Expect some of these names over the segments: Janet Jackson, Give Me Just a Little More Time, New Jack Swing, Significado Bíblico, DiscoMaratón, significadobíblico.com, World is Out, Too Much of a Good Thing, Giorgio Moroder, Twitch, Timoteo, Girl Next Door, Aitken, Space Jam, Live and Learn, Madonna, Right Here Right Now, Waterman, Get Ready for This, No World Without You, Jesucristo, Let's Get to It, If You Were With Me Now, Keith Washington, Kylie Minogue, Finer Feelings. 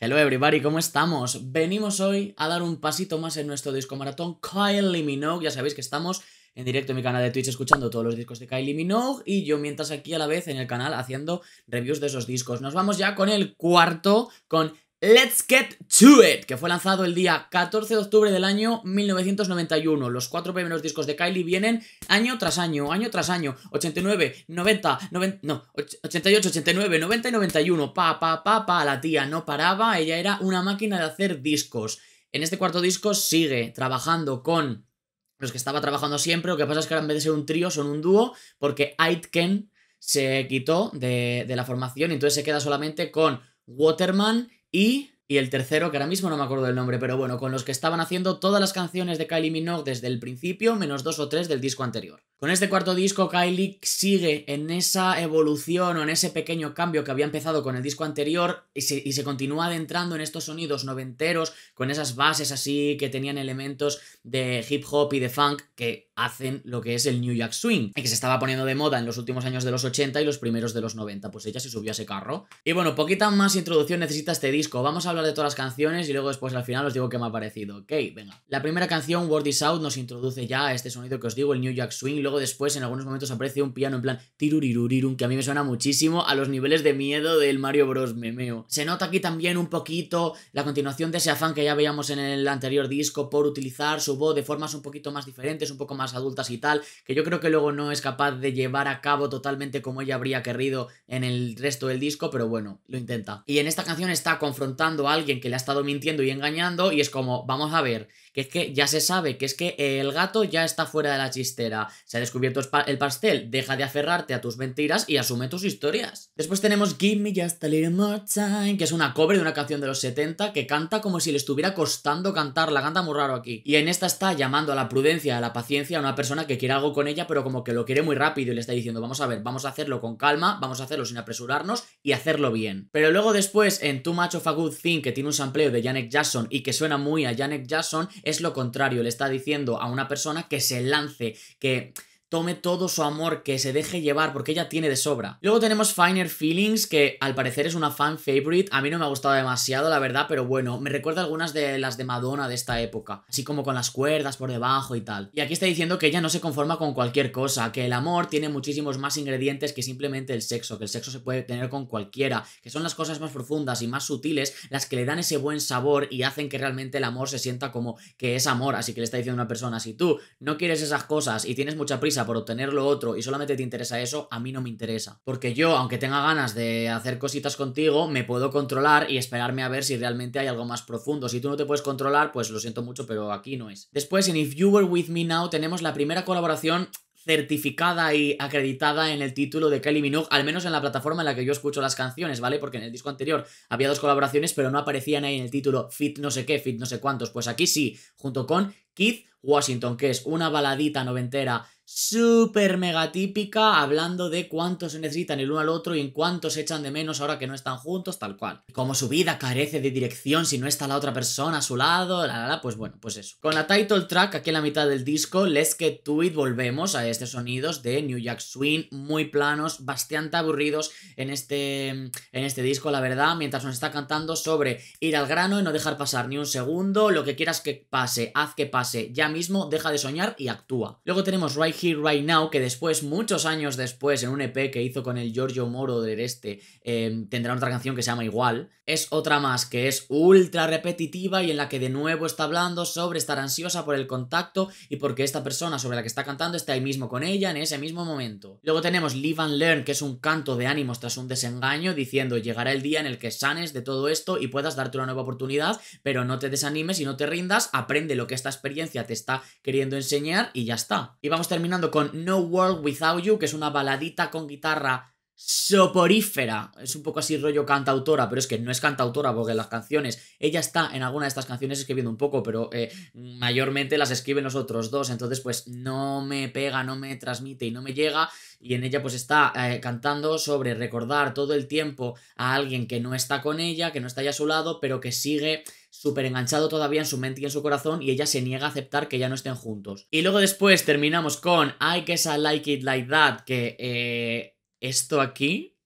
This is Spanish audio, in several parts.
Hello everybody, ¿cómo estamos? Venimos hoy a dar un pasito más en nuestro disco maratón Kylie Minogue. Ya sabéis que estamos en directo en mi canal de Twitch escuchando todos los discos de Kylie Minogue y yo mientras aquí a la vez en el canal haciendo reviews de esos discos. Nos vamos ya con el cuarto, con Let's Get to It, que fue lanzado el día 14 de octubre del año 1991. Los cuatro primeros discos de Kylie vienen año tras año, 89, 90, 90 no, 88, 89, 90 y 91, la tía no paraba, ella era una máquina de hacer discos. En este cuarto disco sigue trabajando con los que estaba trabajando siempre, lo que pasa es que ahora en vez de ser un trío son un dúo, porque Aitken se quitó de la formación y entonces se queda solamente con Waterman y el tercero, que ahora mismo no me acuerdo del nombre, pero bueno, con los que estaban haciendo todas las canciones de Kylie Minogue desde el principio, menos dos o tres del disco anterior. Con este cuarto disco, Kylie sigue en esa evolución o en ese pequeño cambio que había empezado con el disco anterior y se continúa adentrando en estos sonidos noventeros, con esas bases así que tenían elementos de hip hop y de funk que hacen lo que es el New Jack Swing, y que se estaba poniendo de moda en los últimos años de los 80 y los primeros de los 90, pues ella se subió a ese carro. Y bueno, poquita más introducción necesita este disco, vamos a hablar de todas las canciones y luego después al final os digo qué me ha parecido, ok, venga. La primera canción, World is Out, nos introduce ya a este sonido que os digo, el New Jack Swing. Luego después en algunos momentos aparece un piano en plan tirurirurirun, que a mí me suena muchísimo a los niveles de miedo del Mario Bros, memeo. Se nota aquí también un poquito la continuación de ese afán que ya veíamos en el anterior disco por utilizar su voz de formas un poquito más diferentes, un poco más adultas y tal, que yo creo que luego no es capaz de llevar a cabo totalmente como ella habría querido en el resto del disco, pero bueno, lo intenta. Y en esta canción está confrontando a alguien que le ha estado mintiendo y engañando y es como, vamos a ver, que es que ya se sabe, que es que el gato ya está fuera de la chistera, se ha descubierto el pastel, deja de aferrarte a tus mentiras y asume tus historias. Después tenemos Give Me Just a Little More Time, que es una cover de una canción de los 70 que canta como si le estuviera costando cantarla, canta muy raro aquí. Y en esta está llamando a la prudencia, a la paciencia, a una persona que quiere algo con ella pero como que lo quiere muy rápido y le está diciendo, vamos a ver, vamos a hacerlo con calma, vamos a hacerlo sin apresurarnos y hacerlo bien. Pero luego después en Too Much of a Good Thing, que tiene un sampleo de Janet Jackson y que suena muy a Janet Jackson, es lo contrario, le está diciendo a una persona que se lance, que tome todo su amor, que se deje llevar, porque ella tiene de sobra. Luego tenemos Finer Feelings, que al parecer es una fan favorite. A mí no me ha gustado demasiado, la verdad, pero bueno, me recuerda a algunas de las de Madonna de esta época, así como con las cuerdas por debajo y tal. Y aquí está diciendo que ella no se conforma con cualquier cosa, que el amor tiene muchísimos más ingredientes que simplemente el sexo, que el sexo se puede tener con cualquiera, que son las cosas más profundas y más sutiles las que le dan ese buen sabor y hacen que realmente el amor se sienta como que es amor. Así que le está diciendo a una persona, si tú no quieres esas cosas y tienes mucha prisa por obtener lo otro y solamente te interesa eso, a mí no me interesa. Porque yo, aunque tenga ganas de hacer cositas contigo, me puedo controlar y esperarme a ver si realmente hay algo más profundo. Si tú no te puedes controlar, pues lo siento mucho, pero aquí no es. Después, en If You Were With Me Now, tenemos la primera colaboración certificada y acreditada en el título de Kylie Minogue, al menos en la plataforma en la que yo escucho las canciones, ¿vale? Porque en el disco anterior había dos colaboraciones, pero no aparecían ahí en el título fit no sé qué, fit no sé cuántos. Pues aquí sí, junto con Keith Washington, que es una baladita noventera súper mega típica, hablando de cuánto se necesitan el uno al otro y en cuánto se echan de menos ahora que no están juntos, tal cual. Como su vida carece de dirección si no está la otra persona a su lado, pues bueno, pues eso. Con la title track, aquí en la mitad del disco, Let's Get to It, volvemos a estos sonidos de New Jack Swing, muy planos, bastante aburridos en este disco, la verdad, mientras nos está cantando sobre ir al grano y no dejar pasar ni un segundo, lo que quieras que pase, haz que pase, ya mismo, deja de soñar y actúa. Luego tenemos Right Here Right Now, que después, muchos años después, en un EP que hizo con el Giorgio Moroder tendrá otra canción que se llama igual. Es otra más que es ultra repetitiva y en la que de nuevo está hablando sobre estar ansiosa por el contacto y porque esta persona sobre la que está cantando está ahí mismo con ella en ese mismo momento. Luego tenemos Live and Learn, que es un canto de ánimos tras un desengaño diciendo, llegará el día en el que sanes de todo esto y puedas darte una nueva oportunidad, pero no te desanimes y no te rindas, aprende lo que esta experiencia te está queriendo enseñar y ya está. Y vamos a terminar con No World Without You, que es una baladita con guitarra soporífera, es un poco así rollo cantautora, pero es que no es cantautora porque las canciones, ella está en alguna de estas canciones escribiendo un poco, pero mayormente las escriben los otros dos, entonces pues no me pega, no me transmite y no me llega, y en ella pues está cantando sobre recordar todo el tiempo a alguien que no está con ella, que no está ya a su lado, pero que sigue súper enganchado todavía en su mente y en su corazón y ella se niega a aceptar que ya no estén juntos. Y luego después terminamos con I guess I like it like that, que esto aquí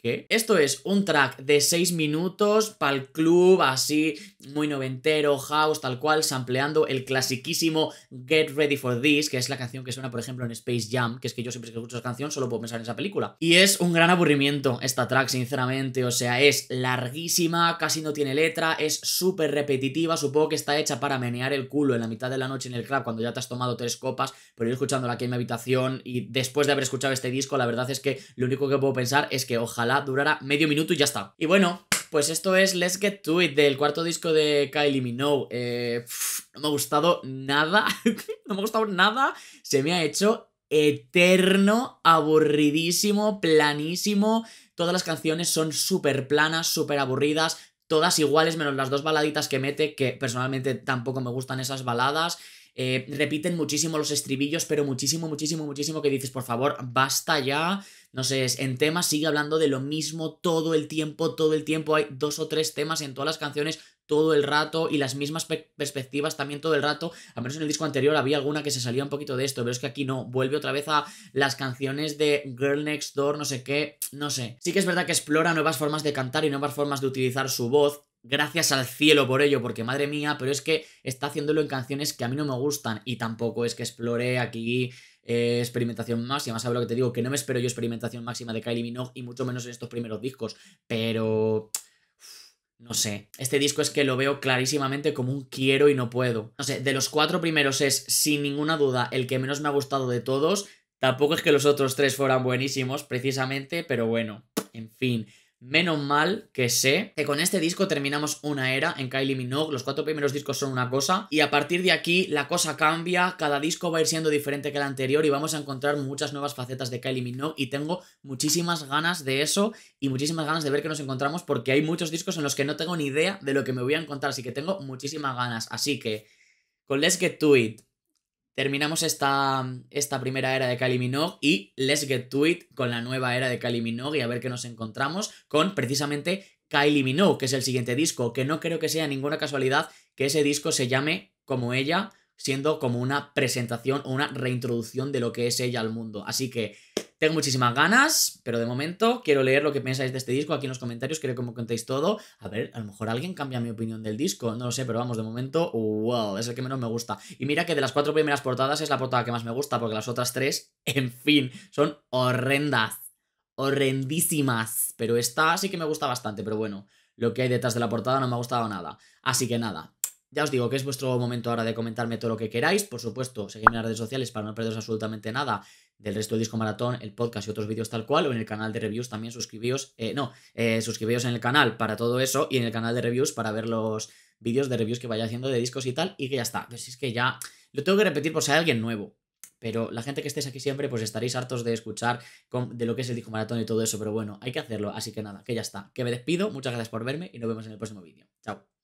¿Qué? Esto es un track de 6 minutos para el club, así, muy noventero, house, tal cual, sampleando el clasiquísimo Get Ready for This, que es la canción que suena, por ejemplo, en Space Jam, que es que yo siempre que escucho esa canción solo puedo pensar en esa película. Y es un gran aburrimiento esta track, sinceramente, o sea, es larguísima, casi no tiene letra, es súper repetitiva, supongo que está hecha para menear el culo en la mitad de la noche en el club cuando ya te has tomado 3 copas, pero yo escuchándola aquí en mi habitación y después de haber escuchado este disco, la verdad es que lo único que puedo pensar es que ojalá durará medio minuto y ya está. Y bueno, pues esto es Let's Get to It, del cuarto disco de Kylie Minogue. No me ha gustado nada. No me ha gustado nada. Se me ha hecho eterno, aburridísimo, planísimo. Todas las canciones son súper planas, súper aburridas. Todas iguales, menos las 2 baladitas que mete, que personalmente tampoco me gustan esas baladas. Repiten muchísimo los estribillos, pero muchísimo, muchísimo, muchísimo, que dices, por favor, basta ya. No sé, en temas sigue hablando de lo mismo todo el tiempo, todo el tiempo. Hay 2 o 3 temas en todas las canciones todo el rato y las mismas perspectivas también todo el rato. Al menos en el disco anterior había alguna que se salía un poquito de esto, pero es que aquí no. Vuelve otra vez a las canciones de Girl Next Door, no sé qué, no sé. Sí que es verdad que explora nuevas formas de cantar y nuevas formas de utilizar su voz. Gracias al cielo por ello, porque madre mía, pero es que está haciéndolo en canciones que a mí no me gustan y tampoco es que explore aquí experimentación máxima, ¿sabes lo que te digo? Que no me espero yo experimentación máxima de Kylie Minogue y mucho menos en estos primeros discos, pero... no sé, este disco es que lo veo clarísimamente como un quiero y no puedo. No sé, de los 4 primeros es, sin ninguna duda, el que menos me ha gustado de todos. Tampoco es que los otros 3 fueran buenísimos, precisamente, pero bueno, en fin... Menos mal que sé que con este disco terminamos una era en Kylie Minogue. Los 4 primeros discos son una cosa y a partir de aquí la cosa cambia. Cada disco va a ir siendo diferente que el anterior y vamos a encontrar muchas nuevas facetas de Kylie Minogue y tengo muchísimas ganas de eso y muchísimas ganas de ver qué nos encontramos porque hay muchos discos en los que no tengo ni idea de lo que me voy a encontrar, así que tengo muchísimas ganas. Así que con Let's Get to It terminamos esta primera era de Kylie Minogue y Let's Get to It con la nueva era de Kylie Minogue y a ver qué nos encontramos con precisamente Kylie Minogue, que es el siguiente disco, que no creo que sea ninguna casualidad que ese disco se llame como ella, siendo como una presentación o una reintroducción de lo que es ella al mundo. Así que tengo muchísimas ganas, pero de momento quiero leer lo que pensáis de este disco aquí en los comentarios, quiero que me contéis todo. A ver, a lo mejor alguien cambia mi opinión del disco, no lo sé, pero vamos, de momento, wow, es el que menos me gusta. Y mira que de las 4 primeras portadas es la portada que más me gusta, porque las otras 3, en fin, son horrendas, horrendísimas. Pero esta sí que me gusta bastante, pero bueno, lo que hay detrás de la portada no me ha gustado nada. Así que nada. Ya os digo que es vuestro momento ahora de comentarme todo lo que queráis. Por supuesto, seguidme en las redes sociales para no perderos absolutamente nada del resto del disco maratón, el podcast y otros vídeos tal cual. O en el canal de reviews también suscribíos. Suscribíos en el canal para todo eso y en el canal de reviews para ver los vídeos de reviews que vaya haciendo de discos y tal. Y que ya está. Pues es que ya lo tengo que repetir por si hay alguien nuevo. Pero la gente que estéis aquí siempre, pues estaréis hartos de escuchar de lo que es el disco maratón y todo eso. Pero bueno, hay que hacerlo. Así que nada, que ya está. Que me despido. Muchas gracias por verme y nos vemos en el próximo vídeo. Chao.